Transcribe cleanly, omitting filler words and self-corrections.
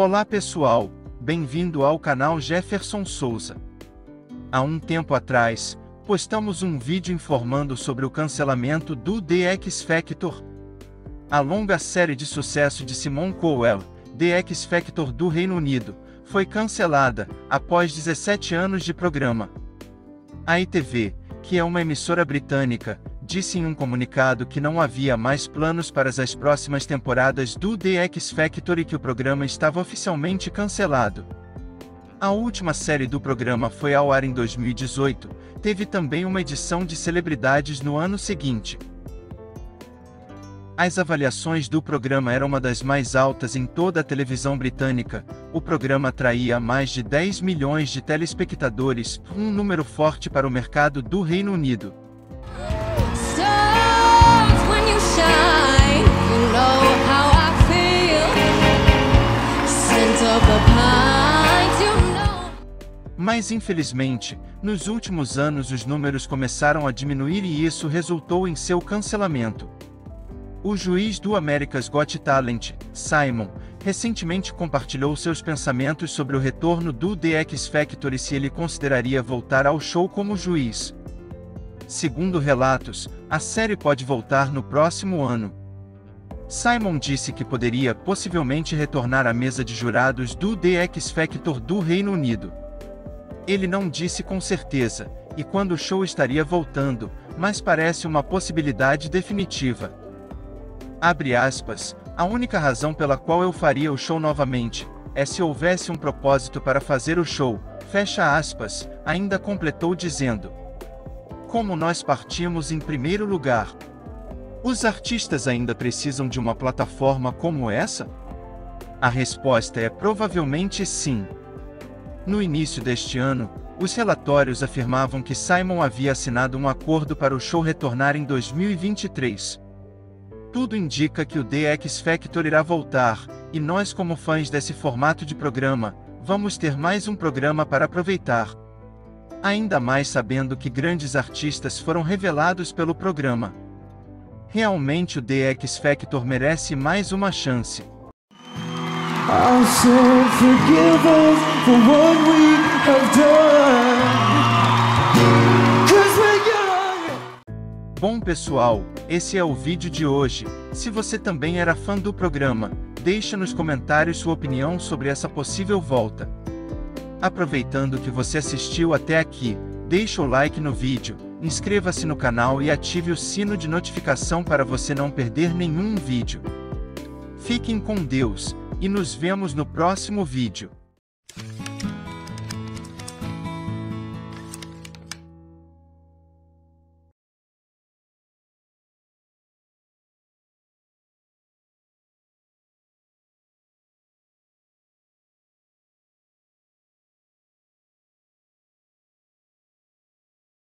Olá pessoal, bem-vindo ao canal Jefferson Souza. Há um tempo atrás, postamos um vídeo informando sobre o cancelamento do The X Factor, a longa série de sucesso de Simon Cowell, The X Factor do Reino Unido, foi cancelada, após 17 anos de programa. A ITV, que é uma emissora britânica, disse em um comunicado que não havia mais planos para as próximas temporadas do The X Factor e que o programa estava oficialmente cancelado. A última série do programa foi ao ar em 2018, teve também uma edição de celebridades no ano seguinte. As avaliações do programa eram uma das mais altas em toda a televisão britânica, o programa atraía mais de 10 milhões de telespectadores, um número forte para o mercado do Reino Unido. Mas infelizmente, nos últimos anos os números começaram a diminuir e isso resultou em seu cancelamento. O juiz do America's Got Talent, Simon, recentemente compartilhou seus pensamentos sobre o retorno do The X Factor e se ele consideraria voltar ao show como juiz. Segundo relatos, a série pode voltar no próximo ano. Simon disse que poderia possivelmente retornar à mesa de jurados do The X Factor do Reino Unido. Ele não disse com certeza, e quando o show estaria voltando, mas parece uma possibilidade definitiva. Abre aspas, a única razão pela qual eu faria o show novamente, é se houvesse um propósito para fazer o show, fecha aspas, ainda completou dizendo. Como nós partimos em primeiro lugar? Os artistas ainda precisam de uma plataforma como essa? A resposta é provavelmente sim. No início deste ano, os relatórios afirmavam que Simon havia assinado um acordo para o show retornar em 2023. Tudo indica que o The X Factor irá voltar, e nós como fãs desse formato de programa, vamos ter mais um programa para aproveitar. Ainda mais sabendo que grandes artistas foram revelados pelo programa. Realmente o The X Factor merece mais uma chance. Also forgive us for what we have done. 'Cause we are... Bom pessoal, esse é o vídeo de hoje. Se você também era fã do programa, deixa nos comentários sua opinião sobre essa possível volta. Aproveitando que você assistiu até aqui, deixa o like no vídeo, inscreva-se no canal e ative o sino de notificação para você não perder nenhum vídeo. Fiquem com Deus! E nos vemos no próximo vídeo.